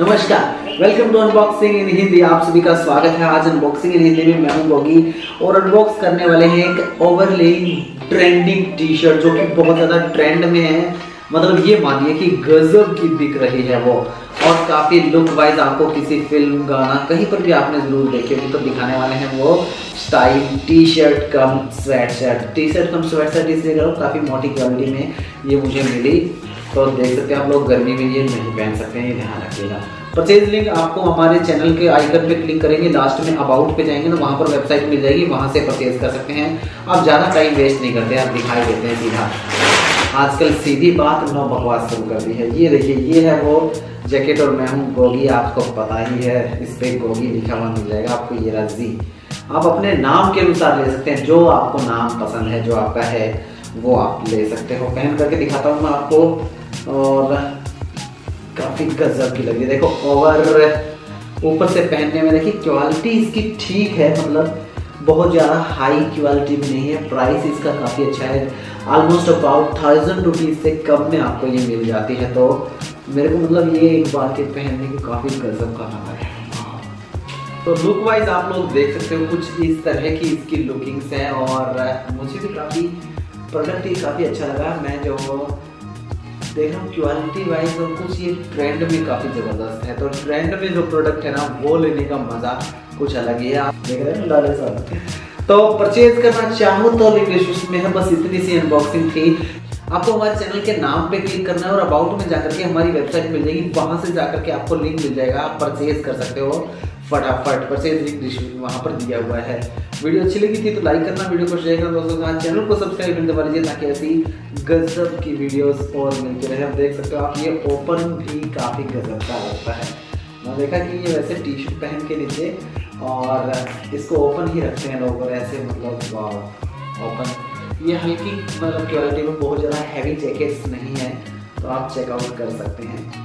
नमस्कार, welcome to unboxing in Hindi. आप सभी का स्वागत है। आज अनबॉक्सिंग इन हिंदी में मैं हूं बॉगी और अनबॉक्स करने वाले हैं एक ओवरलेइंग ट्रेंडिंग टी शर्ट जो कि बहुत ज़्यादा ट्रेंड में है। मतलब ये मानिए कि गजब की दिख रही है वो, और काफ़ी लुक वाइज आपको किसी फिल्म, गाना, कहीं पर भी आपने ज़रूर देखे होगी। तो दिखाने वाले हैं वो style T shirt cum sweat shirt, T shirt cum sweat shirt, इसलिए करो काफ़ी मोटी क्वालिटी में ये मुझे मिली। तो देख सकते हैं आप लोग, गर्मी में ये नहीं पहन सकते हैं, ये ध्यान रखिएगा। परचेज लिंक आपको हमारे चैनल के आइकन पे क्लिक करेंगे, लास्ट में अबाउट पे जाएंगे तो वहाँ पर वेबसाइट मिल जाएगी, वहाँ से परचेज कर सकते हैं। आप ज़्यादा टाइम वेस्ट नहीं करते, आप दिखाई देते हैं सीधा। आजकल सीधी बात ना बकवास शुरू कर दी है। ये देखिए, ये है वो जैकेट और मैं हूँ गोगी, आपको पता ही है। इस पर गोगी लिखा हुआ मिल जाएगा आपको, ये रजी। आप अपने नाम के अनुसार ले सकते हैं, जो आपको नाम पसंद है, जो आपका है वो आप ले सकते हो। पहन करके दिखाता हूँ मैं आपको, और काफ़ी गजब की लग रही है। देखो ओवर ऊपर से पहनने में, देखिए क्वालिटी इसकी ठीक है, मतलब बहुत ज़्यादा हाई क्वालिटी भी नहीं है। प्राइस इसका काफ़ी अच्छा है, ऑलमोस्ट अबाउट 1000 रुपीज़ से कम में आपको ये मिल जाती है। तो मेरे को मतलब ये एक बार के पहनने की काफ़ी गजब का लगा है। तो लुक वाइज आप लोग देख सकते हो कुछ इस तरह की इसकी लुकिंग्स हैं, और मुझे भी काफ़ी प्रोडक्ट ये काफ़ी अच्छा लगा। मैं जो देख रहा हूँ क्वालिटी वाइज और कुछ ये ट्रेंड में काफ़ी ज़बरदस्त है। तो ट्रेंड में जो प्रोडक्ट है ना, वो लेने का मज़ा कुछ अलग ही है। आप देख रहे हैं लाले साहब। तो परचेज करना चाहो तो लिंक डिस्क्रिप्शन में है। बस इतनी सी अनबॉक्सिंग थी। आपको हमारे चैनल के नाम पे क्लिक करना है और अबाउट में जाकर के हमारी वेबसाइट मिल जाएगी, वहाँ से जाकर के आपको लिंक मिल जाएगा, आप परचेज कर सकते हो फटाफट। परचेज लिंक डिस्क्रिप्शन वहाँ पर दिया हुआ है। वीडियो अच्छी लगी थी तो लाइक करना, वीडियो को शेयर करना दोस्तों के साथ, चैनल को सब्सक्राइब कर दबा लीजिए ताकि ऐसी गजब की वीडियोस और मिलती रहे। आप देख सकते हो, आप ये ओपन भी काफ़ी गजब का लगता है। मैंने देखा कि ये वैसे टी शर्ट पहन के नीचे, और इसको ओपन ही रखते हैं लोग, और ऐसे मतलब वाह ओपन। ये हल्की मतलब क्वालिटी में बहुत ज़्यादा हैवी जैकेट्स नहीं है, तो आप चेकआउट कर सकते हैं।